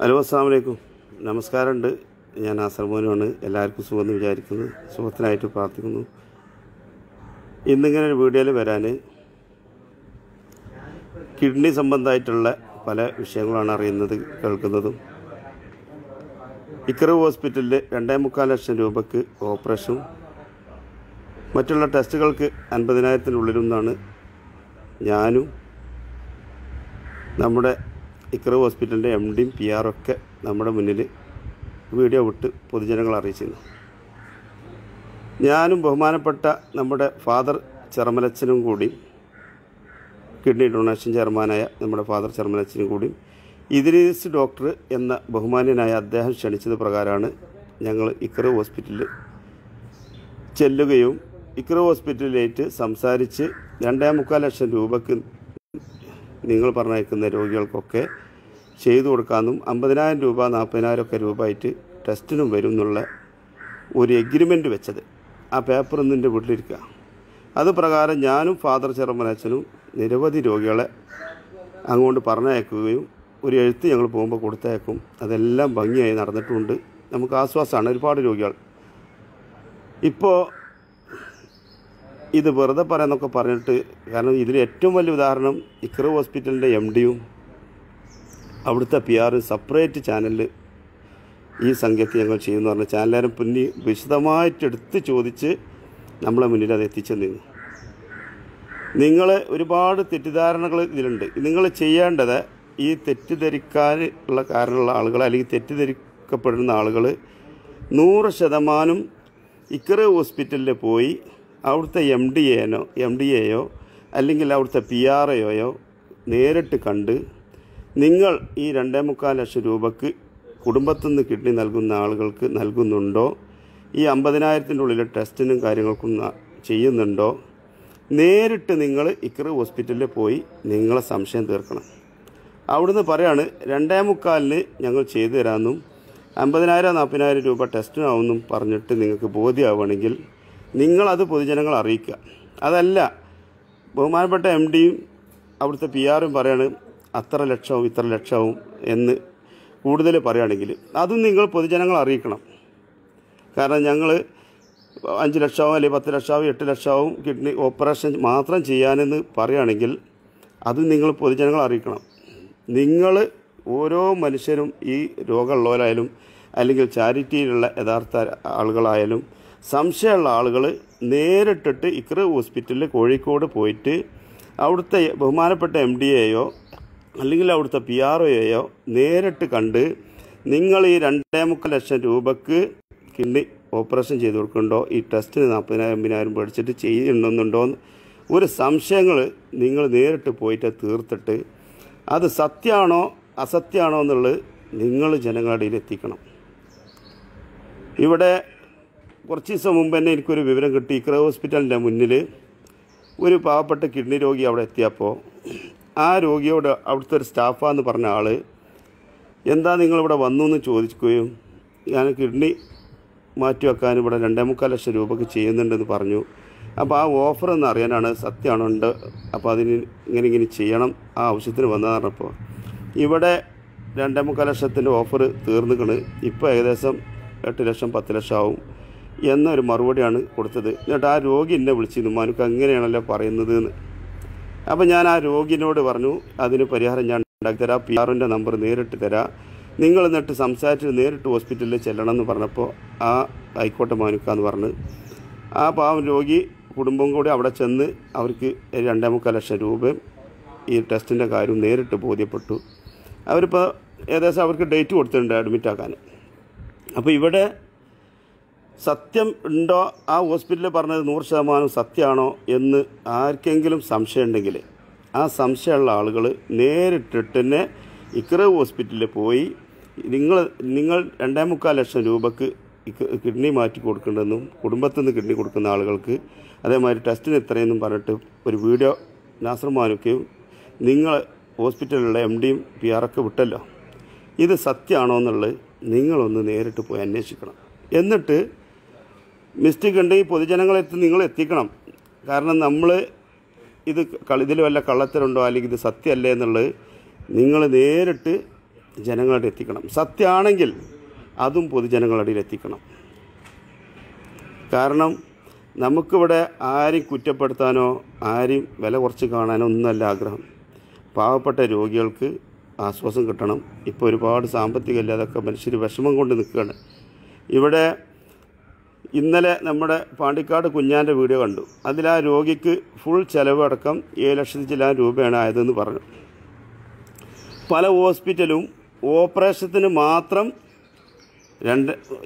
Hello അസ്സലാമു അലൈക്കും നമസ്കാരമുണ്ട് ഞാൻ ആസർമോനാണ് എല്ലാവർക്കും സുഖമെന്ന് വിചാരിക്കുന്നു സുഖത്തിനായിട്ട് പ്രാർത്ഥിക്കുന്നു ഇന്നിങ്ങനെ ഒരു വീഡിയോയിൽ വരാൻ കിഡ്നി സംബന്ധമായിട്ടുള്ള പല വിഷയങ്ങളാണ് അറിയുന്നത് കേൾക്കുന്നതും ഇഖ്റ ഹോസ്പിറ്റലിൽ 2.25 ലക്ഷം രൂപയ്ക്ക് ഓപ്പറേഷനും മറ്റുള്ള ടെസ്റ്റുകൾക്ക് 50,000-നുള്ളിലെന്നാണ് ഞാനും നമ്മുടെ ഇഖ്റ ഹോസ്പിറ്റലിൻ്റെ MD-യും PRഒക്കെ നമ്മുടെ മുന്നിൽ വീഡിയോ വിട്ട് പൊതുജനങ്ങളെ അറിയിച്ചിരുന്നു. ഞാനും ബഹുമാനപ്പെട്ട നമ്മുടെ ഫാദർ ചെർമലച്ചനും കൂടി കിഡ്നി ഡൊണേഷൻ ചെയർമാനായ നമ്മുടെ ഫാദർ ചെർമലച്ചനും കൂടി ഇദ്രീസ് ഡോക്ടർ എന്ന ബഹുമാന്യനായ അദ്ദേഹം ക്ഷണിച്ചത് പ്രകാരമാണ് ഞങ്ങൾ ഇഖ്റ ഹോസ്പിറ്റലിൽ ചെല്ലുകയും ഇഖ്റ ഹോസ്പിറ്റലിലേറ്റ് സംസാരിച്ച് 2.25 ലക്ഷം രൂപയ്ക്ക് നിങ്ങൾ പറഞ്ഞയക്കുന്ന രോഗികൾക്കൊക്കെ ചെയ്തു കൊടുക്കാമെന്നും 50,000 രൂപ 40,000 രൂപ ആയിട്ട് ടെസ്റ്റിനും വരും എന്നുള്ള ഒരു എഗ്രിമെൻറ്റ് വെച്ചത്. ആ പേപ്പർ ഇന്ന് എൻ്റെ വീട്ടിലിരിക്കുക. അത് പ്രകാരം ഞാനും ഫാദർ ചെർമലച്ചനും നിരവധി രോഗികളെ അങ്ങോട്ട് പറഞ്ഞയക്കുകയും ഒരു എഴുത്ത് ഞങ്ങൾ പോകുമ്പോൾ കൊടുത്തയക്കും. അതെല്ലാം ഭംഗിയായി നടന്നിട്ടുണ്ട്. നമുക്ക് ആശ്വാസമാണ്. ഒരുപാട് രോഗികൾ ഇപ്പോൾ ഇത് വെറുതെ പറയാമെന്നൊക്കെ പറഞ്ഞിട്ട്, കാരണം ഇതിൽ ഏറ്റവും വലിയ ഉദാഹരണം ഇഖ്റ ഹോസ്പിറ്റലിൻ്റെ MD-യും അവിടുത്തെ PR-ഉം സെപ്പറേറ്റ് ചാനലിൽ ഈ സംഖ്യയ്ക്ക് ഞങ്ങൾ ചെയ്യുമെന്ന് പറഞ്ഞ ചാനലുകാരും പിന്നെ വിശദമായിട്ടെടുത്ത് ചോദിച്ച് നമ്മളെ മുന്നിൽ അത് എത്തിച്ചെന്നിരുന്നു. നിങ്ങൾ ഒരുപാട് തെറ്റിദ്ധാരണകൾ ഇതിലുണ്ട്. നിങ്ങൾ ചെയ്യേണ്ടത് ഈ തെറ്റിദ്ധരിക്കാനുള്ള കാരണമുള്ള ആളുകൾ അല്ലെങ്കിൽ തെറ്റിദ്ധരിക്കപ്പെടുന്ന ആളുകൾ 100% ഇഖ്റ ഹോസ്പിറ്റലിൽ പോയി അവിടുത്തെ MD-യെയോ അല്ലെങ്കിൽ അവിടുത്തെ PR-യെയോ നേരിട്ട് കണ്ട് നിങ്ങൾ ഈ 2.25 ലക്ഷം രൂപയ്ക്ക് കുടുംബത്തിൽ നിന്ന് കിഡ്നി നൽകുന്ന ആളുകൾക്ക് നൽകുന്നുണ്ടോ, ഈ 50,000-ൻ്റെ ഉള്ളിൽ ടെസ്റ്റിനും കാര്യങ്ങൾക്കും ചെയ്യുന്നുണ്ടോ, നേരിട്ട് നിങ്ങൾ ഇഖ്റ ഹോസ്പിറ്റലിൽ പോയി നിങ്ങളെ സംശയം തീർക്കണം. അവിടുന്ന് പറയാണ് 2.25 ലക്ഷത്തിന് ഞങ്ങൾ ചെയ്തു തരാമെന്നും 50,000-40,000 രൂപ ടെസ്റ്റിനാവുമെന്നും പറഞ്ഞിട്ട് നിങ്ങൾക്ക് ബോധ്യമാവുകയാണെങ്കിൽ നിങ്ങളത് പൊതുജനങ്ങളെ അറിയിക്കുക. അതല്ല, ബഹുമാനപ്പെട്ട MD-യും അവിടുത്തെ PR-ഉം പറയാണ് അത്ര ലക്ഷവും ഇത്ര ലക്ഷവും എന്ന് കൂടുതൽ പറയുകയാണെങ്കിൽ അതും നിങ്ങൾ പൊതുജനങ്ങളെ അറിയിക്കണം. കാരണം ഞങ്ങൾ 5 ലക്ഷവും അല്ലെങ്കിൽ 10 ലക്ഷവും 8 ലക്ഷവും കിഡ്നി ഓപ്പറേഷൻ മാത്രം ചെയ്യാനെന്ന് പറയുകയാണെങ്കിൽ അതും നിങ്ങൾ പൊതുജനങ്ങളെ അറിയിക്കണം. നിങ്ങൾ ഓരോ മനുഷ്യരും ഈ രോഗമുള്ളവരായാലും അല്ലെങ്കിൽ ചാരിറ്റിയിലുള്ള യഥാർത്ഥ ആളുകളായാലും സംശയമുള്ള ആളുകൾ നേരിട്ടിട്ട് ഇഖ്റ ഹോസ്പിറ്റലിൽ കോഴിക്കോട് പോയിട്ട് അവിടുത്തെ ബഹുമാനപ്പെട്ട MD-യെയോ അല്ലെങ്കിൽ അവിടുത്തെ PR-യെയോ നേരിട്ട് കണ്ട് നിങ്ങൾ ഈ 2.25 ലക്ഷം രൂപയ്ക്ക് കിഡ്നി ഓപ്പറേഷൻ ചെയ്ത് കൊടുക്കുന്നുണ്ടോ, ഈ ടെസ്റ്റിന് 40,000-50,000 മേടിച്ചിട്ട് ചെയ്യുന്നുണ്ടോ എന്ന് ഒരു സംശയങ്ങൾ നിങ്ങൾ നേരിട്ട് പോയിട്ട് തീർത്തിട്ട് അത് സത്യമാണോ അസത്യമാണോ എന്നുള്ളത് നിങ്ങൾ ജനങ്ങളുടെ ഇടയിൽ എത്തിക്കണം. ഇവിടെ കുറച്ച് ദിവസം മുമ്പ് തന്നെ എനിക്കൊരു വിവരം കിട്ടി. ഇഖ്റ ഹോസ്പിറ്റലിൻ്റെ മുന്നിൽ ഒരു പാവപ്പെട്ട കിഡ്നി രോഗി അവിടെ എത്തിയപ്പോൾ ആ രോഗിയോട് അവിടുത്തെ ഒരു സ്റ്റാഫാന്ന് പറഞ്ഞ ആൾ എന്താ നിങ്ങളിവിടെ വന്നു എന്ന് ചോദിക്കുകയും ഞാൻ കിഡ്നി മാറ്റിവെക്കാൻ ഇവിടെ 2.25 ലക്ഷം രൂപയ്ക്ക് ചെയ്യുന്നുണ്ടെന്ന് പറഞ്ഞു. അപ്പോൾ ആ ഓഫർ എന്ന് അറിയാനാണ്, സത്യമാണോ ഉണ്ട്, അപ്പോൾ അതിന് ഇങ്ങനെ ചെയ്യണം ആ ആവശ്യത്തിന് വന്നതെന്ന് പറഞ്ഞപ്പോൾ ഇവിടെ 2.25 ലക്ഷത്തിൻ്റെ ഓഫർ തീർന്നിക്കണ്, ഇപ്പോൾ ഏകദേശം 8 ലക്ഷം 10 ലക്ഷം ആവും എന്നൊരു മറുപടിയാണ് കൊടുത്തത്. എന്നിട്ട് ആ രോഗി എന്നെ വിളിച്ചിരുന്നു, മാനുക്ക് അങ്ങനെയാണല്ലോ പറയുന്നത് എന്ന്. അപ്പോൾ ഞാൻ ആ രോഗിനോട് പറഞ്ഞു അതിന് പരിഹാരം ഞാൻ ഉണ്ടാക്കി തരാം, PR-ൻ്റെ നമ്പർ നേരിട്ട് തരാം, നിങ്ങൾ എന്നിട്ട് സംസാരിച്ച് നേരിട്ട് ഹോസ്പിറ്റലിൽ ചെല്ലണം എന്ന് പറഞ്ഞപ്പോൾ ആ ആയിക്കോട്ടെ മാനുക്കാന്ന് പറഞ്ഞ് ആ പാവം രോഗി കുടുംബം കൂടി അവിടെ ചെന്ന് അവർക്ക് 2.25 ലക്ഷം രൂപയും ഈ ടെസ്റ്റിൻ്റെ കാര്യവും നേരിട്ട് ബോധ്യപ്പെട്ടു. അവരിപ്പോൾ ഏകദേശം അവർക്ക് ഡേറ്റ് കൊടുത്തിട്ടുണ്ട് അഡ്മിറ്റാക്കാൻ. അപ്പോൾ ഇവിടെ സത്യം ഉണ്ടോ, ആ ഹോസ്പിറ്റലിൽ പറഞ്ഞത് 100% സത്യമാണോ എന്ന് ആർക്കെങ്കിലും സംശയം ഉണ്ടെങ്കിൽ ആ സംശയമുള്ള ആളുകൾ നേരിട്ടിട്ട് തന്നെ ഇഖ്റ ഹോസ്പിറ്റലിൽ പോയി നിങ്ങൾ 2.25 ലക്ഷം രൂപയ്ക്ക് കിഡ്നി മാറ്റി കൊടുക്കേണ്ടതെന്നും കുടുംബത്തിൽ നിന്ന് കിഡ്നി കൊടുക്കുന്ന ആളുകൾക്ക് അതേമാതിരി ടെസ്റ്റിന് ഇത്രയെന്നും പറഞ്ഞിട്ട് ഒരു വീഡിയോ നാസർ മാനുക്കയും നിങ്ങൾ ഹോസ്പിറ്റലിലുള്ള MD-യും PR-ഒക്കെ വിട്ടല്ലോ, ഇത് സത്യമാണോ എന്നുള്ളത് നിങ്ങളൊന്ന് നേരിട്ട് പോയി അന്വേഷിക്കണം. എന്നിട്ട് മിസ്റ്റേക്ക് ഉണ്ടെങ്കിൽ പൊതുജനങ്ങളെ നിങ്ങൾ എത്തിക്കണം. കാരണം നമ്മൾ ഇതിൽ വല്ല കള്ളത്തരമുണ്ടോ അല്ലെങ്കിൽ ഇത് സത്യമല്ലേ എന്നുള്ളത് നിങ്ങൾ നേരിട്ട് ജനങ്ങളുടെ എത്തിക്കണം. സത്യമാണെങ്കിൽ അതും പൊതുജനങ്ങളുടെ എത്തിക്കണം. കാരണം നമുക്കിവിടെ ആരും കുറ്റപ്പെടുത്താനോ ആരും വില കുറച്ച് കാണാനോ ഒന്നല്ല ആഗ്രഹം. പാവപ്പെട്ട രോഗികൾക്ക് ആശ്വാസം കിട്ടണം. ഇപ്പോൾ ഒരുപാട് സാമ്പത്തികം ഇല്ലാതൊക്കെ മനുഷ്യർ വിഷമം കൊണ്ട് നിൽക്കുകയാണ്. ഇവിടെ ഇന്നലെ നമ്മുടെ പാണ്ടിക്കാട് കുഞ്ഞാൻ്റെ വീഡിയോ കണ്ടു. അതിൽ ആ രോഗിക്ക് ഫുൾ ചെലവടക്കം 7 ലക്ഷത്തി ചില രൂപയാണ് ആയതെന്ന് പറഞ്ഞു. പല ഹോസ്പിറ്റലും ഓപ്പറേഷത്തിന് മാത്രം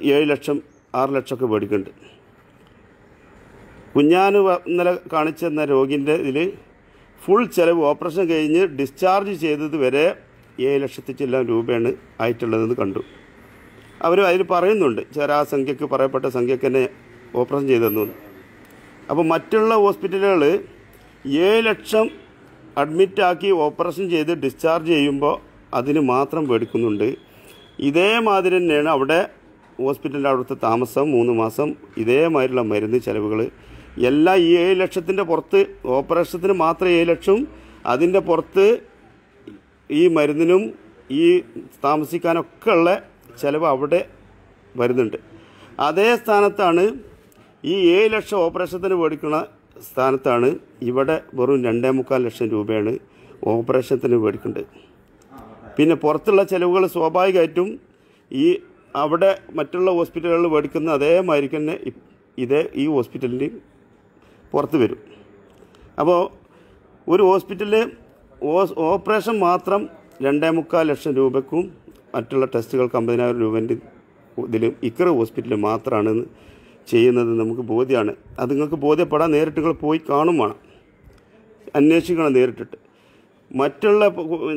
7 ലക്ഷം 6 ലക്ഷമൊക്കെ മേടിക്കുന്നുണ്ട്. കുഞ്ഞാൻ ഇന്നലെ കാണിച്ചെന്ന രോഗിൻ്റെ ഇതിൽ ഫുൾ ചെലവ് ഓപ്പറേഷൻ കഴിഞ്ഞ് ഡിസ്ചാർജ് ചെയ്തത് വരെ 7 ലക്ഷത്തി ചില രൂപയാണ് ആയിട്ടുള്ളതെന്ന് കണ്ടു. അവർ അതിൽ പറയുന്നുണ്ട് ചെറിയ സംഖ്യക്ക് പറയപ്പെട്ട സംഖ്യക്ക് തന്നെ ഓപ്പറേഷൻ ചെയ്തെന്നു. അപ്പോൾ മറ്റുള്ള ഹോസ്പിറ്റലുകൾ 7 ലക്ഷം അഡ്മിറ്റാക്കി ഓപ്പറേഷൻ ചെയ്ത് ഡിസ്ചാർജ് ചെയ്യുമ്പോൾ അതിന് മാത്രം മേടിക്കുന്നുണ്ട്. ഇതേമാതിരി തന്നെയാണ് അവിടെ ഹോസ്പിറ്റലിൻ്റെ അവിടുത്തെ താമസം, 3 മാസം, ഇതേമാതിരിയുള്ള മരുന്ന് ചിലവുകൾ എല്ലാം ഈ 7 ലക്ഷത്തിൻ്റെ പുറത്ത്. ഓപ്പറേഷത്തിന് മാത്രം 7 ലക്ഷവും അതിൻ്റെ പുറത്ത് ഈ മരുന്നിനും ഈ താമസിക്കാനൊക്കെ ഉള്ള ചിലവ് അവിടെ വരുന്നുണ്ട്. അതേ സ്ഥാനത്താണ് ഈ 7 ലക്ഷം ഓപ്പറേഷത്തിന് മേടിക്കുന്ന സ്ഥാനത്താണ് ഇവിടെ വെറും 2.25 ലക്ഷം രൂപയാണ് ഓപ്പറേഷത്തിന് മേടിക്കേണ്ടത്. പിന്നെ പുറത്തുള്ള ചിലവുകൾ സ്വാഭാവികമായിട്ടും ഈ അവിടെ മറ്റുള്ള ഹോസ്പിറ്റലുകളിൽ മേടിക്കുന്ന അതേമാതിരി തന്നെ ഇതേ ഈ ഹോസ്പിറ്റലിൽ പുറത്ത് വരും. അപ്പോൾ ഒരു ഹോസ്പിറ്റലിൽ ഓപ്പറേഷൻ മാത്രം 2.25 ലക്ഷം രൂപയ്ക്കും മറ്റുള്ള ടെസ്റ്റുകൾക്ക് 50,000 രൂപേൻ്റെ ഇതിൽ ഇക്ര ഹോസ്പിറ്റലിൽ മാത്രമാണ് ചെയ്യുന്നത്. നമുക്ക് ബോധ്യമാണ്. അത് നിങ്ങൾക്ക് ബോധ്യപ്പെടാൻ നേരിട്ട് നിങ്ങൾ പോയി കാണും വേണം, അന്വേഷിക്കണം നേരിട്ടിട്ട്. മറ്റുള്ള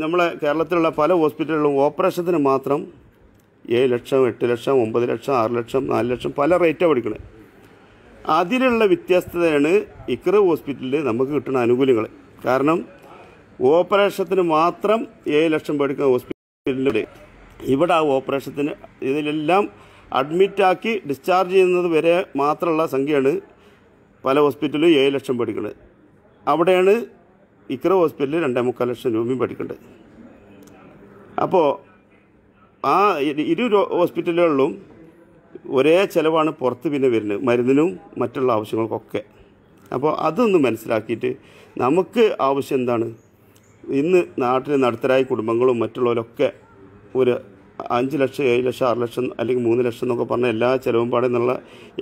നമ്മളെ കേരളത്തിലുള്ള പല ഹോസ്പിറ്റലുകളിലും ഓപ്പറേഷത്തിന് മാത്രം 7 ലക്ഷം 8 ലക്ഷം 9 ലക്ഷം 6 ലക്ഷം 4 ലക്ഷം പല റേറ്റാണ് പഠിക്കണത്. അതിലുള്ള വ്യത്യസ്തതയാണ് ഇക്ര ഹോസ്പിറ്റലിൽ നമുക്ക് കിട്ടുന്ന ആനുകൂല്യങ്ങൾ. കാരണം ഓപ്പറേഷത്തിന് മാത്രം 7 ലക്ഷം മേടിക്കുന്ന ഹോസ്പിറ്റലിൻ്റെ ഇവിടെ ആ ഓപ്പറേഷത്തിന് ഇതിലെല്ലാം അഡ്മിറ്റാക്കി ഡിസ്ചാർജ് ചെയ്യുന്നത് വരെ മാത്രമുള്ള സംഖ്യയാണ് പല ഹോസ്പിറ്റലും 7 ലക്ഷം മേടിക്കുന്നത്. അവിടെയാണ് ഇക്ര ഹോസ്പിറ്റലിൽ 2.25 ലക്ഷം രൂപയും മേടിക്കേണ്ടത്. അപ്പോൾ ആ ഇരു ഹോസ്പിറ്റലുകളിലും ഒരേ ചിലവാണ് പുറത്ത് പിന്നെ വരുന്നത് മരുന്നിനും മറ്റുള്ള ആവശ്യങ്ങൾക്കൊക്കെ. അപ്പോൾ അതൊന്ന് മനസ്സിലാക്കിയിട്ട് നമുക്ക് ആവശ്യം എന്താണ്. ഇന്ന് നാട്ടിലെ നടുത്തരായ കുടുംബങ്ങളും മറ്റുള്ളവരൊക്കെ ഒരു 5 ലക്ഷം 7 ലക്ഷം 6 ലക്ഷം അല്ലെങ്കിൽ 3 ലക്ഷം എന്നൊക്കെ പറഞ്ഞാൽ എല്ലാ ചിലവും പാടെ എന്നുള്ള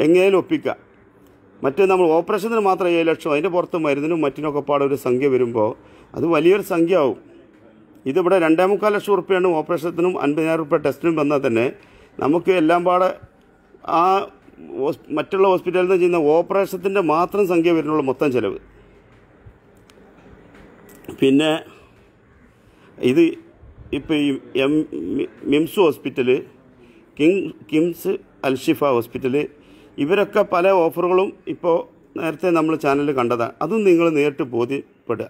എങ്ങനെയും ഒപ്പിക്കുക. മറ്റേ നമ്മൾ ഓപ്പറേഷന് മാത്രം 7 ലക്ഷം അതിൻ്റെ പുറത്ത് മരുന്നിനും മറ്റിനൊക്കെ പാടെ ഒരു സംഖ്യ വരുമ്പോൾ അത് വലിയൊരു സംഖ്യ ആവും. ഇതിവിടെ 2.25 ലക്ഷം രൂപയാണ് ഓപ്പറേഷത്തിനും 50,000 രൂപ ടെസ്റ്റിനും വന്നാൽ തന്നെ നമുക്ക് എല്ലാം പാടെ ആ മറ്റുള്ള ഹോസ്പിറ്റലിൽ നിന്ന് ചെയ്യുന്ന ഓപ്പറേഷത്തിൻ്റെ മാത്രം സംഖ്യ വരുന്നുള്ള മൊത്തം ചിലവ്. പിന്നെ ഇത് ഇപ്പോൾ ഈ മിംസ് ഹോസ്പിറ്റല്, കിംസ് അൽഷിഫ ഹോസ്പിറ്റല്, ഇവരൊക്കെ പല ഓഫറുകളും ഇപ്പോൾ നേരത്തെ നമ്മൾ ചാനലിൽ കണ്ടതാണ്. അതും നിങ്ങൾ നേരിട്ട് ബോധ്യപ്പെടുക.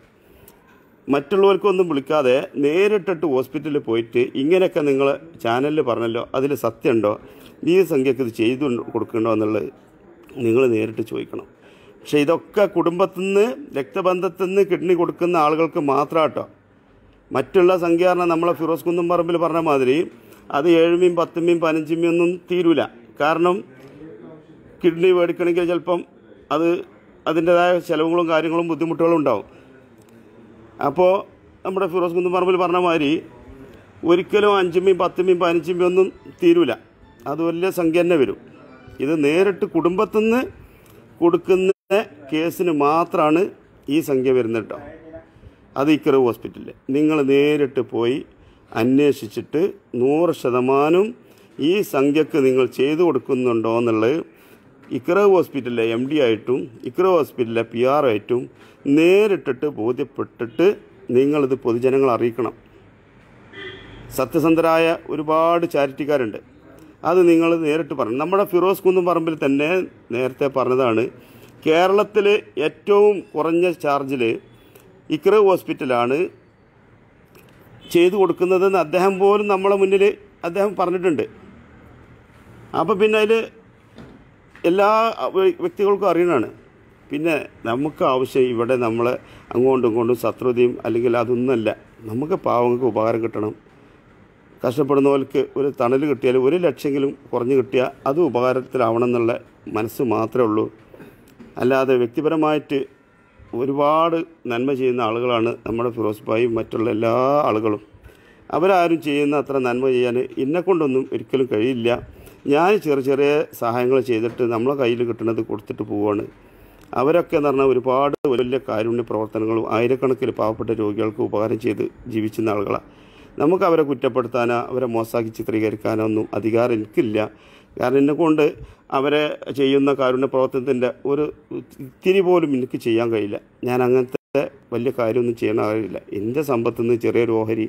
മറ്റുള്ളവർക്കൊന്നും വിളിക്കാതെ നേരിട്ടിട്ട് ഹോസ്പിറ്റലിൽ പോയിട്ട് ഇങ്ങനെയൊക്കെ നിങ്ങൾ ചാനലിൽ പറഞ്ഞല്ലോ അതിൽ സത്യമുണ്ടോ, ഈ സംഖ്യക്ക് ഇത് ചെയ്തു കൊടുക്കണ്ടോ എന്നുള്ളത് നിങ്ങൾ നേരിട്ട് ചോദിക്കണം. പക്ഷേ ഇതൊക്കെ കുടുംബത്തിൽ നിന്ന്, രക്തബന്ധത്തിൽ നിന്ന് കിഡ്നി കൊടുക്കുന്ന ആളുകൾക്ക് മാത്രമാട്ടോ. മറ്റുള്ള സംഖ്യ കാരണം നമ്മളെ ഫിറോസ് കുന്നംപറമ്പിൽ പറഞ്ഞ മാതിരി അത് 7 മീൻ 10 മീൻ 15 മീൻ ഒന്നും തീരൂല. കാരണം കിഡ്നി മേടിക്കണമെങ്കിൽ ചിലപ്പം അത് അതിൻ്റേതായ ചിലവുകളും കാര്യങ്ങളും ബുദ്ധിമുട്ടുകളും ഉണ്ടാവും. അപ്പോൾ നമ്മുടെ ഫിറോസ് കുന്നംപറമ്പിൽ പറഞ്ഞ മാതിരി ഒരിക്കലും 5 മീൻ 10 മീൻ 15 മീൻ ഒന്നും തീരൂല. അത് വലിയ സംഖ്യ തന്നെ വരും. ഇത് നേരിട്ട് കുടുംബത്തിൽ നിന്ന് കൊടുക്കുന്ന കേസിന് മാത്രമാണ് ഈ സംഖ്യ വരുന്നത് കേട്ടോ. അത് ഇക്ര ഹോസ്പിറ്റലിൽ നിങ്ങൾ നേരിട്ട് പോയി അന്വേഷിച്ചിട്ട് 100% ഈ സംഖ്യക്ക് നിങ്ങൾ ചെയ്തു കൊടുക്കുന്നുണ്ടോ എന്നുള്ളത് ഇക്ര ഹോസ്പിറ്റലിലെ MD ആയിട്ടും ഇക്ര ഹോസ്പിറ്റലിലെ PR ആയിട്ടും നേരിട്ടിട്ട് ബോധ്യപ്പെട്ടിട്ട് നിങ്ങളിത് പൊതുജനങ്ങൾ അറിയിക്കണം. സത്യസന്ധരായ ഒരുപാട് ചാരിറ്റിക്കാരുണ്ട്, അത് നിങ്ങൾ നേരിട്ട് പറഞ്ഞു. നമ്മുടെ ഫിറോസ് കുന്നംപറമ്പിൽ തന്നെ നേരത്തെ പറഞ്ഞതാണ് കേരളത്തിൽ ഏറ്റവും കുറഞ്ഞ ചാർജിൽ ഇക്ര ഹോസ്പിറ്റലാണ് ചെയ്തു കൊടുക്കുന്നതെന്ന് അദ്ദേഹം പോലും നമ്മളെ മുന്നിൽ അദ്ദേഹം പറഞ്ഞിട്ടുണ്ട്. അപ്പോൾ പിന്നെ അതിൽ എല്ലാ വ്യക്തികൾക്കും അറിയണമാണ്. പിന്നെ നമുക്ക് ആവശ്യം ഇവിടെ നമ്മൾ അങ്ങോട്ടും ഇങ്ങോട്ടും ശത്രുതയും അല്ലെങ്കിൽ അതൊന്നുമല്ല. നമുക്ക് പാവങ്ങൾക്ക് ഉപകാരം കിട്ടണം. കഷ്ടപ്പെടുന്നവർക്ക് ഒരു തണൽ കിട്ടിയാൽ ഒരു ലക്ഷെങ്കിലും കുറഞ്ഞു കിട്ടിയാൽ അത് ഉപകാരത്തിലാവണം എന്നുള്ള മനസ്സ് മാത്രമേ ഉള്ളൂ. അല്ലാതെ വ്യക്തിപരമായിട്ട് ഒരുപാട് നന്മ ചെയ്യുന്ന ആളുകളാണ് നമ്മുടെ ഫിറോസ് ഭായിയും മറ്റുള്ള എല്ലാ ആളുകളും. അവരാരും ചെയ്യുന്ന അത്ര നന്മ ചെയ്യാൻ എന്നെക്കൊണ്ടൊന്നും ഒരിക്കലും കഴിയില്ല. ഞാൻ ചെറിയ ചെറിയ സഹായങ്ങൾ ചെയ്തിട്ട് നമ്മളെ കയ്യിൽ കിട്ടുന്നത് കൊടുത്തിട്ട് പോവുകയാണ്. അവരൊക്കെ എന്ന് പറഞ്ഞാൽ ഒരുപാട് വലിയ കാരുണ്യ പ്രവർത്തനങ്ങളും ആയിരക്കണക്കിന് പാവപ്പെട്ട രോഗികൾക്ക് ഉപകാരം ചെയ്ത് ജീവിക്കുന്ന ആളുകളാണ്. നമുക്ക് അവരെ കുറ്റപ്പെടുത്താനോ അവരെ മോശമാക്കി ചിത്രീകരിക്കാനോ ഒന്നും അധികാരം എനിക്കില്ല. കാരണം എന്നെക്കൊണ്ട് അവരെ ചെയ്യുന്ന കാരുണ്യ പ്രവർത്തനത്തിൻ്റെ ഒരു ഇത്തിരി പോലും എനിക്ക് ചെയ്യാൻ കഴിയില്ല. ഞാൻ അങ്ങനത്തെ വലിയ കാര്യമൊന്നും ചെയ്യണ അറിയില്ല. എൻ്റെ സമ്പത്തിൽ നിന്ന് ചെറിയൊരു ഓഹരി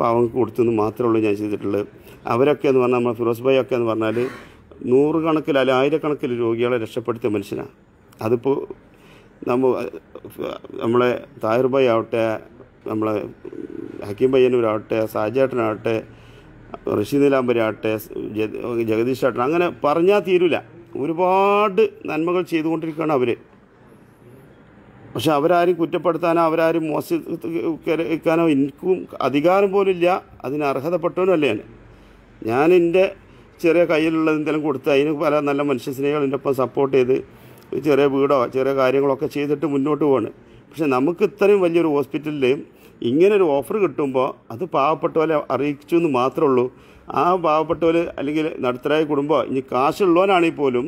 പാവങ്ങൾക്ക് കൊടുത്തെന്ന് മാത്രമേ ഉള്ളൂ ഞാൻ ചെയ്തിട്ടുള്ളത്. അവരൊക്കെ എന്ന് പറഞ്ഞാൽ നമ്മുടെ ഫിറോസ് ഭായി ഒക്കെ എന്ന് പറഞ്ഞാൽ നൂറുകണക്കിൽ അല്ല ആയിരക്കണക്കിൽ രോഗികളെ രക്ഷപ്പെടുത്തിയ മനുഷ്യനാണ്. അതിപ്പോൾ നമ്മളെ താഹിർ ഭായി ആവട്ടെ, നമ്മളെ ഹക്കീം പയ്യന്നൂരാവട്ടെ, സാജേട്ടനാവട്ടെ, ഋഷി നീലാംബരി ആവട്ടെ, ജഗദീഷ് ഏട്ടൻ, അങ്ങനെ പറഞ്ഞാൽ തീരില്ല. ഒരുപാട് നന്മകൾ ചെയ്തുകൊണ്ടിരിക്കുകയാണ് അവർ. പക്ഷെ അവരാരും കുറ്റപ്പെടുത്താനോ അവരാരും മോശിക്കാനോ എനിക്കും അധികാരം പോലും ഇല്ല. അതിന് അർഹതപ്പെട്ടവനുമല്ല ഞാൻ. ഞാൻ എൻ്റെ ചെറിയ കയ്യിലുള്ള എന്തെങ്കിലും കൊടുത്ത് അതിന് പല നല്ല മനുഷ്യസ്നേഹികൾ എൻ്റെ ഒപ്പം സപ്പോർട്ട് ചെയ്ത് ചെറിയ വീടോ ചെറിയ കാര്യങ്ങളൊക്കെ ചെയ്തിട്ട് മുന്നോട്ട് പോവാണ്. പക്ഷെ നമുക്ക് ഇത്രയും വലിയൊരു ഹോസ്പിറ്റലിൽ ഇങ്ങനൊരു ഓഫർ കിട്ടുമ്പോൾ അത് പാവപ്പെട്ടവരെ അറിയിച്ചു എന്ന് മാത്രമേ ഉള്ളൂ. ആ പാവപ്പെട്ടവർ അല്ലെങ്കിൽ നടുത്തരായ കുടുംബം ഇനി കാശുള്ളവനാണെങ്കിൽ പോലും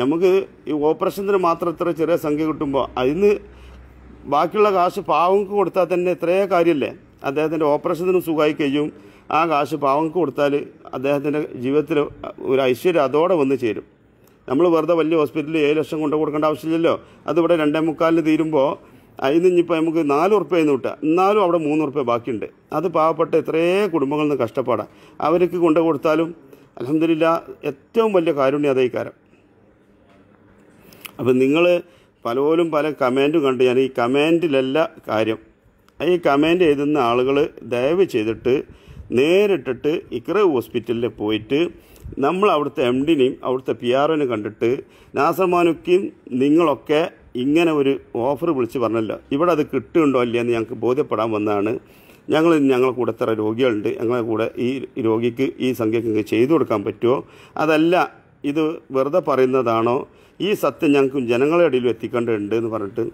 നമുക്ക് ഈ ഓപ്പറേഷന് മാത്രം ഇത്ര ചെറിയ സംഖ്യ കിട്ടുമ്പോൾ അതിന് ബാക്കിയുള്ള കാശ് പാവങ്ങൾക്ക് കൊടുത്താൽ തന്നെ ഇത്രയേ കാര്യമില്ലേ. അദ്ദേഹത്തിൻ്റെ ഓപ്പറേഷനും സുഖമായി കഴിയും. ആ കാശ് പാവങ്ങൾക്ക് കൊടുത്താൽ അദ്ദേഹത്തിൻ്റെ ജീവിതത്തിൽ ഒരു ഐശ്വര്യം അതോടെ വന്നു ചേരും. നമ്മൾ വെറുതെ വലിയ ഹോസ്പിറ്റലിൽ 7 ലക്ഷം കൊണ്ട് കൊടുക്കേണ്ട ആവശ്യമില്ലല്ലോ. അതിവിടെ 2.25 തീരുമ്പോൾ അതിന് ഇനിയിപ്പോൾ നമുക്ക് 4 ഉറുപ്പ്യ എന്ന് കിട്ടുക, എന്നാലും അവിടെ 3 ഉറുപ്പ്യ ബാക്കിയുണ്ട്. അത് പാവപ്പെട്ട എത്രയേ കുടുംബങ്ങളിൽ നിന്ന് കഷ്ടപ്പാടാണ്. അവർക്ക് കൊണ്ടു കൊടുത്താലും അൽഹംദുലില്ലാഹ് ഏറ്റവും വലിയ കാരുണ്യ അധികാരം. അപ്പം നിങ്ങൾ പലപ്പോഴും പല കമൻറ്റും കണ്ട് ഞാൻ ഈ കമൻറ്റിലല്ല കാര്യം. ഈ കമൻറ്റ് എഴുതുന്ന ആളുകൾ ദയവ് ചെയ്തിട്ട് നേരിട്ടിട്ട് ഇഖ്റാ ഹോസ്പിറ്റലിൽ പോയിട്ട് നമ്മൾ അവിടുത്തെ MD-നെയും അവിടുത്തെ PRO-നെയും കണ്ടിട്ട് നാസർമാനുക്കും നിങ്ങളൊക്കെ ഇങ്ങനെ ഒരു ഓഫർ വിളിച്ച് പറഞ്ഞല്ലോ, ഇവിടെ അത് കിട്ടുന്നുണ്ടോ ഇല്ലയെന്ന് ഞങ്ങൾക്ക് ബോധ്യപ്പെടാൻ വന്നതാണ്. ഞങ്ങളെ കൂടെ എത്ര രോഗികളുണ്ട്, ഞങ്ങളെ കൂടെ ഈ രോഗിക്ക് ഈ സംഖ്യക്ക് ചെയ്തു കൊടുക്കാൻ പറ്റുമോ, അതല്ല ഇത് വെറുതെ പറയുന്നതാണോ, ഈ സത്യം ഞങ്ങൾക്ക് ജനങ്ങളുടെ ഇടയിലും എത്തിക്കേണ്ടതുണ്ട് എന്ന് പറഞ്ഞിട്ട്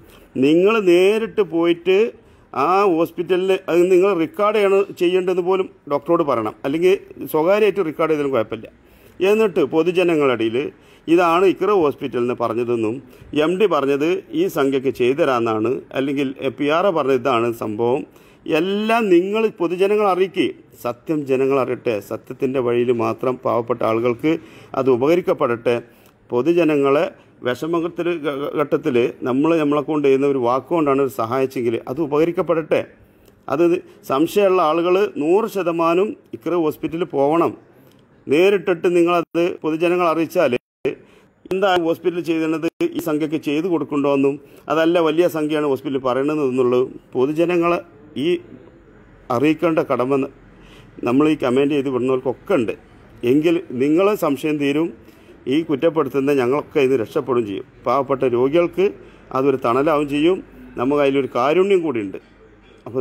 നിങ്ങൾ നേരിട്ട് പോയിട്ട് ആ ഹോസ്പിറ്റലിൽ അത് നിങ്ങൾ റെക്കോർഡ് ചെയ്യേണ്ടതെന്ന് പോലും ഡോക്ടറോട് പറയണം. അല്ലെങ്കിൽ സ്വകാര്യമായിട്ട് റെക്കോർഡ് ചെയ്തതിലും കുഴപ്പമില്ല. എന്നിട്ട് പൊതുജനങ്ങളുടെ ഇടയിൽ ഇതാണ് ഇഖ്റാ ഹോസ്പിറ്റൽ എന്ന് പറഞ്ഞതെന്നും MD പറഞ്ഞത് ഈ സംഖ്യക്ക് ചെയ്തുതരാമെന്നാണ്, അല്ലെങ്കിൽ PRO പറഞ്ഞത് ഇതാണ് സംഭവം, എല്ലാം നിങ്ങൾ പൊതുജനങ്ങൾ അറിയിക്കുക. സത്യം ജനങ്ങൾ അറിയട്ടെ. സത്യത്തിൻ്റെ വഴിയിൽ മാത്രം പാവപ്പെട്ട ആളുകൾക്ക് അത് ഉപകരിക്കപ്പെടട്ടെ. പൊതുജനങ്ങളെ വിഷമത്തിൽ ഘട്ടത്തിൽ നമ്മളെ കൊണ്ട് ചെയ്യുന്ന ഒരു വാക്കുകൊണ്ടാണ് ഒരു സഹായിച്ചെങ്കിൽ അത് ഉപകരിക്കപ്പെടട്ടെ. അത് സംശയമുള്ള ആളുകൾ 100% ഇഖ്റാ ഹോസ്പിറ്റലിൽ പോകണം. നേരിട്ടിട്ട് നിങ്ങളത് പൊതുജനങ്ങൾ അറിയിച്ചാൽ എന്താ ഹോസ്പിറ്റൽ ചെയ്തത് ഈ സംഖ്യക്ക് ചെയ്തു കൊടുക്കണ്ടോ എന്നും അതല്ല വലിയ സംഖ്യയാണ് ഹോസ്പിറ്റലിൽ പറയണതെന്നുള്ളത് പൊതുജനങ്ങൾ ഈ അറിയിക്കേണ്ട കടമ നമ്മൾ ഈ കമൻറ്റ് ചെയ്ത് വിടുന്നവർക്കൊക്കെ ഉണ്ട്. എങ്കിൽ നിങ്ങളെ സംശയം തീരും, ഈ കുറ്റപ്പെടുത്തുന്ന ഞങ്ങളൊക്കെ ഇത് രക്ഷപ്പെടുകയും ചെയ്യും. പാവപ്പെട്ട രോഗികൾക്ക് അതൊരു തണലാവും ചെയ്യും. നമുക്ക് അതിലൊരു കാരുണ്യം കൂടിയുണ്ട്. അപ്പോൾ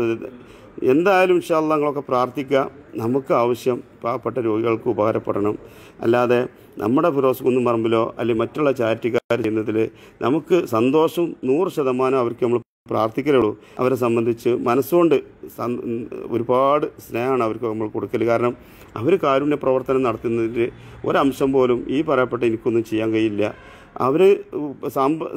എന്തായാലും ഇൻഷാ അല്ലാഹ് നിങ്ങളൊക്കെ പ്രാർത്ഥിക്കുക. നമുക്ക് ആവശ്യം പാവപ്പെട്ട രോഗികൾക്ക് ഉപകാരപ്പെടണം. അല്ലാതെ നമ്മുടെ ഫിറോസ് കുന്നുംപറമ്പിലോ അല്ലെങ്കിൽ മറ്റുള്ള ചാരിറ്റിക്കാർ ചെയ്യുന്നതിൽ നമുക്ക് സന്തോഷം 100% അവർക്ക് നമ്മൾ പ്രാർത്ഥിക്കലുള്ളൂ. അവരെ സംബന്ധിച്ച് മനസ്സുകൊണ്ട് ഒരുപാട് സ്നേഹമാണ് അവർക്ക് നമ്മൾ കൊടുക്കൽ. കാരണം അവർ കാരുണ്യ പ്രവർത്തനം നടത്തുന്നതിൽ ഒരംശം പോലും ഈ പറയപ്പെട്ട എനിക്കൊന്നും ചെയ്യാൻ കഴിയില്ല. അവർ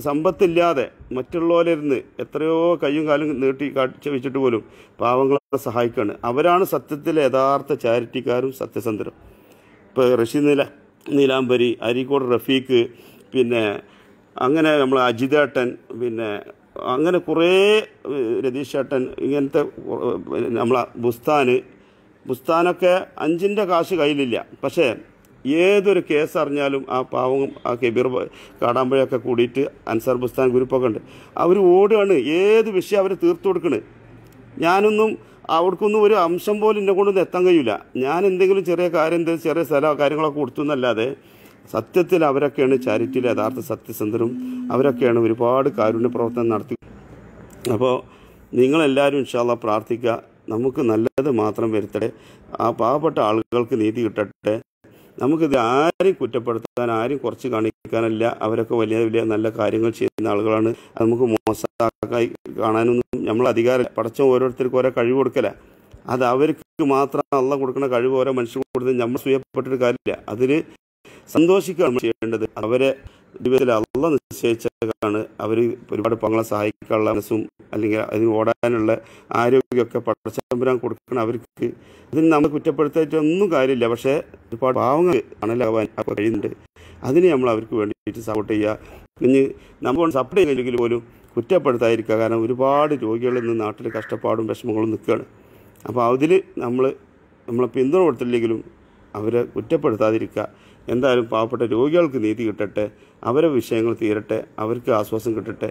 സമ്പത്തില്ലാതെ മറ്റുള്ളവരിന്ന് എത്രയോ കയ്യും കാലും നീട്ടി കാഴ്ച വെച്ചിട്ട് പോലും പാവങ്ങളെ സഹായിക്കുകയാണ്. അവരാണ് സത്യത്തിലെ യഥാർത്ഥ ചാരിറ്റിക്കാരും സത്യസന്ധരും. ഇപ്പോൾ ഋഷി നീലാംബരി, അരീക്കോട് റഫീഖ്, പിന്നെ അങ്ങനെ നമ്മൾ അജിതേട്ടൻ, പിന്നെ അങ്ങനെ കുറേ രതീഷ് ഏട്ടൻ, ഇങ്ങനത്തെ നമ്മളെ ബുസ്താനൊക്കെ 5-ൻ്റെ കാശ് കയ്യിലില്ല. പക്ഷേ ഏതൊരു കേസ് അറിഞ്ഞാലും ആ പാവം ആ കെബീർ കാടാമ്പഴയൊക്കെ കൂടിയിട്ട് അൻസാർ ബുസ്താൻ ഗ്രൂപ്പൊക്കെ ഉണ്ട്, അവർ ഓടുകയാണ്. ഏത് വിഷയം അവർ തീർത്തു കൊടുക്കണ്. ഞാനൊന്നും അവർക്കൊന്നും ഒരു അംശം പോലും എന്നെ കൊണ്ടൊന്നും എത്താൻ കഴിയില്ല. ഞാൻ എന്തെങ്കിലും ചെറിയ കാര്യം എന്തെങ്കിലും ചെറിയ സ്ഥലമോ കാര്യങ്ങളൊക്കെ കൊടുത്തു എന്നല്ലാതെ സത്യത്തിൽ അവരൊക്കെയാണ് ചാരിറ്റിയിലെ യഥാർത്ഥ സത്യസന്ധരും. അവരൊക്കെയാണ് ഒരുപാട് കാരുണ്യ പ്രവർത്തനം നടത്തി. അപ്പോൾ നിങ്ങളെല്ലാവരും ഇൻഷാ അല്ലാഹ് പ്രാർത്ഥിക്കുക. നമുക്ക് നല്ലത് മാത്രം വരുത്തട്ടെ. ആ പാവപ്പെട്ട ആളുകൾക്ക് നീതി കിട്ടട്ടെ. നമുക്കിത് ആരെയും കുറ്റപ്പെടുത്താൻ, ആരും കുറച്ച് കാണിക്കാനല്ല. അവരൊക്കെ വലിയ വലിയ നല്ല കാര്യങ്ങൾ ചെയ്യുന്ന ആളുകളാണ്. അത് നമുക്ക് മോശമായി കാണാനൊന്നും നമ്മൾ അധികാരം. പഠിച്ച ഓരോരുത്തർക്കും ഓരോ കഴിവ് കൊടുക്കല. അത് അവർക്ക് മാത്രം അള്ള കൊടുക്കുന്ന കഴിവ് ഓരോ മനുഷ്യർക്ക് കൊടുത്ത് നമ്മൾ സ്വീയപ്പെട്ടൊരു കാര്യമില്ല. അതിൽ സന്തോഷിക്കുകയാണ് ചെയ്യേണ്ടത്. അവരെ ജീവിതത്തിൽ അള്ള നിശ്ചയിച്ചാണ്. അവർ ഒരുപാട് പങ്ങളെ സഹായിക്കാനുള്ള മനസ്സും അല്ലെങ്കിൽ അതിന് ഓടാനുള്ള ആരോഗ്യമൊക്കെ പടച്ചമ്പരാൻ കൊടുക്കണം അവർക്ക്. അതിന് നമ്മൾ കുറ്റപ്പെടുത്തായിട്ടൊന്നും കാര്യമില്ല. പക്ഷേ ഒരുപാട് പാവങ്ങൾ അണലാവാൻ അപ്പോൾ കഴിയുന്നുണ്ട്. അതിന് നമ്മൾ അവർക്ക് വേണ്ടിയിട്ട് സപ്പോർട്ട് ചെയ്യുക. ഇനി നമ്മൾ സപ്പോർട്ട് ചെയ്യുന്നില്ലെങ്കിൽ പോലും കുറ്റപ്പെടുത്താതിരിക്കുക. കാരണം ഒരുപാട് രോഗികൾ ഇന്ന് നാട്ടിൽ കഷ്ടപ്പാടും വിഷമങ്ങളും നിൽക്കുകയാണ്. അപ്പോൾ അതിൽ നമ്മളെ പിന്തുണ കൊടുത്തില്ലെങ്കിലും അവരെ കുറ്റപ്പെടുത്താതിരിക്കുക. എന്തായാലും പാവപ്പെട്ട രോഗികൾക്ക് നീതി കിട്ടട്ടെ, അവരെ വിഷയങ്ങൾ തീരട്ടെ, അവർക്ക് ആശ്വാസം കിട്ടട്ടെ.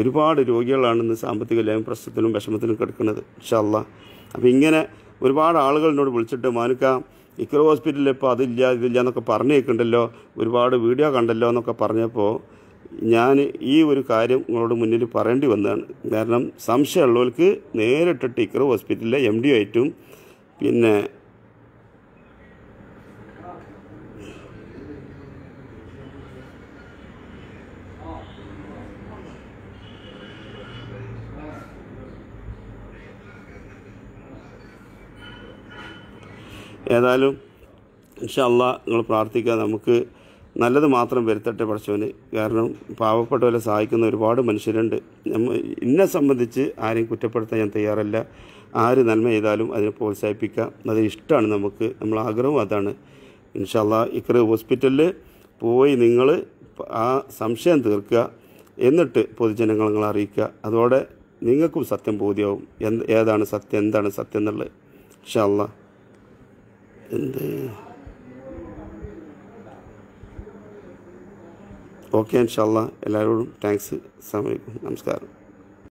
ഒരുപാട് രോഗികളാണെന്ന് സാമ്പത്തിക ഇല്ലായ്മ പ്രശ്നത്തിനും വിഷമത്തിനും കിടക്കുന്നത്. ഇൻഷാ അല്ലാഹ്. അപ്പോൾ ഇങ്ങനെ ഒരുപാട് ആളുകളിനോട് വിളിച്ചിട്ട് മാനുക്ക ഇക്ര ഹോസ്പിറ്റലിൽ ഇപ്പോൾ അതില്ല ഇതില്ല എന്നൊക്കെ പറഞ്ഞു കേൾക്കണ്ടല്ലോ, ഒരുപാട് വീഡിയോ കണ്ടല്ലോ എന്നൊക്കെ പറഞ്ഞപ്പോൾ ഞാൻ ഈ ഒരു കാര്യം നിങ്ങളോട് മുന്നിൽ പറയേണ്ടി വന്നതാണ്. കാരണം സംശയമുള്ളവർക്ക് നേരിട്ടിട്ട് ഇക്ര ഹോസ്പിറ്റലിലെ MD ആയിട്ടും പിന്നെ ഏതായാലും ഇൻഷാ അല്ലാഹ് നിങ്ങൾ പ്രാർത്ഥിക്കുക. നമുക്ക് നല്ലത് മാത്രം വരുത്തട്ടെ പഠിച്ചവന്. കാരണം പാവപ്പെട്ടവരെ സഹായിക്കുന്ന ഒരുപാട് മനുഷ്യരുണ്ട്. എന്നെ സംബന്ധിച്ച് ആരെയും കുറ്റപ്പെടുത്താൻ ഞാൻ തയ്യാറല്ല. ആര് നന്മ ചെയ്താലും അതിനെ പ്രോത്സാഹിപ്പിക്കുക. അത് ഇഷ്ടമാണ് നമുക്ക്, നമ്മളെ ആഗ്രഹവും അതാണ്. ഇൻഷാ അല്ലാഹ് ഇക്ര ഹോസ്പിറ്റലിൽ പോയി നിങ്ങൾ ആ സംശയം തീർക്കുക. എന്നിട്ട് പൊതുജനങ്ങൾ നിങ്ങളെ അറിയിക്കുക. അതോടെ നിങ്ങൾക്കും സത്യം ബോധ്യമാവും. ഏതാണ് സത്യം, എന്താണ് സത്യം എന്നുള്ളത്. ഇൻഷാ അല്ലാഹ്. ഓക്കെ ഇൻഷാ അല്ലാഹ്. എല്ലാവരോടും താങ്ക്സ്. അസ്സലാമു അലൈക്കും. നമസ്കാരം.